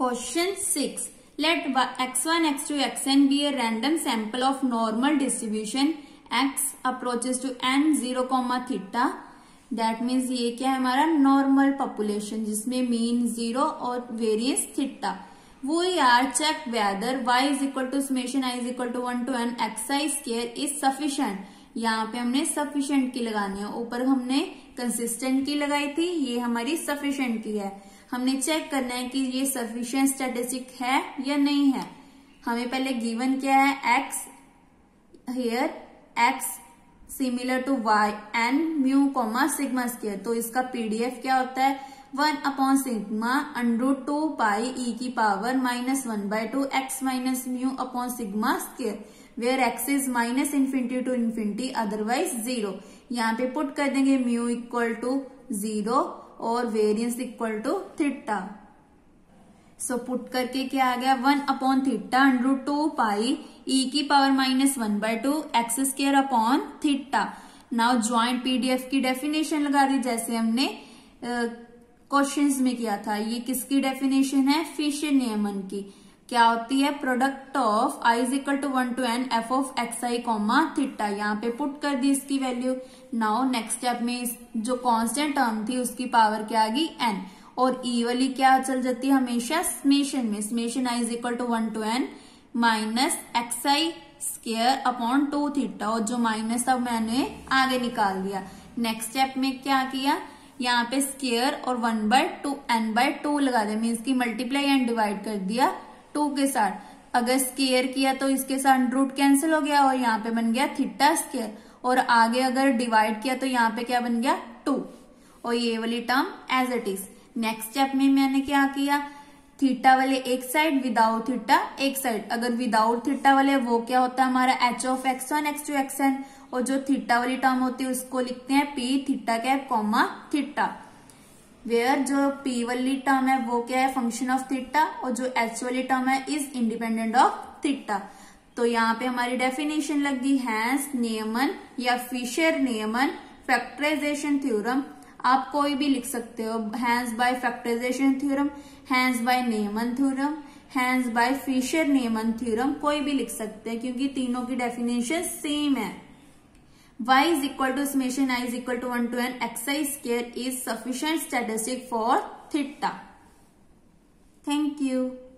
Question 6. Let x1, x2, xn be a random sample of normal distribution. x approaches to n 0, theta. That means ये क्या है हमारा normal population जिसमें mean 0 और various theta. We are check whether y is equal to summation I is equal to 1 to n xi square is sufficient. यहाँ पे हमने sufficient की लगानी है. ऊपर हमने consistent की लगाई थी, ये हमारी sufficient की है. हमने चेक करना है कि ये सफिशिएंट स्टैटिस्टिक है या नहीं है. हमें पहले गिवन क्या है, x here x similar to y n mu comma sigma square. तो इसका पीडीएफ क्या होता है, 1/सिग्मा अंडरूट 2 पाई e की power -1/2 x minus mu upon sigma square, where x is -∞ to ∞ otherwise 0. यहाँ पे पुट कर देंगे म्यू इक्वल टू 0 और variance equal to theta. So put करके क्या आ गया, 1/थीटा अंडरूट 2 पाई ई की power -1/2 x square upon theta. Now joint PDF की डेफिनेशन लगा दी जैसे हमने क्वेश्चंस में किया था. ये किसकी डेफिनेशन है, फिशर नेमन की. क्या होती है, product of i is equal to 1 to n f of x i comma theta. यहाँ पे पुट कर दी इसकी वैल्यू. नाउ नेक्स्ट स्टेप में जो कांस्टेंट टर्म थी उसकी पावर क्या आ गई, n. और e वाली क्या चल जाती है हमेशा समेशन में, summation i is equal to 1 to n minus x i square upon 2 theta. और जो माइनस था मैंने आगे निकाल दिया. नेक्स्ट स्टेप में क्या किया, यहाँ पे स्क्वायर और 1/2 n/2 लगा दिया, मीन्स की मल्टीप्लाई एंड डिवाइड कर दिया 2 के साथ. अगर स्क्वायर किया तो इसके साथ रूट कैंसिल हो गया और यहाँ पे बन गया थीटा स्क्वायर. और आगे अगर डिवाइड किया तो यहाँ पे क्या बन गया 2 और ये वाली term as it is. Next step में मैंने क्या किया, थीटा वाले एक साइड, विदाउट थीटा एक साइड. अगर विदाउट थीटा वाले वो क्या होता है हमारा h of x1 x2 xn. और जो थीटा वाली टर्म होती है उसको लिखते हैं p theta cap comma theta, where जो p वाली टर्म है वो क्या है फंक्शन ऑफ थीटा और जो h वाली टर्म है इज इंडिपेंडेंट ऑफ थीटा. तो यहाँ पे हमारी डेफिनेशन लग गई. हैंस नेमन या फिशर नेमन फैक्टराइजेशन थ्योरम, आप कोई भी लिख सकते हो, hence by factorization theorem, hence by Neyman theorem, hence by Fisher Neyman theorem, कोई भी लिख सकते हैं क्योंकि तीनों की डेफिनेशन सेम है. y is equal to summation i is equal to 1 to n xi square is sufficient statistic for theta. Thank you.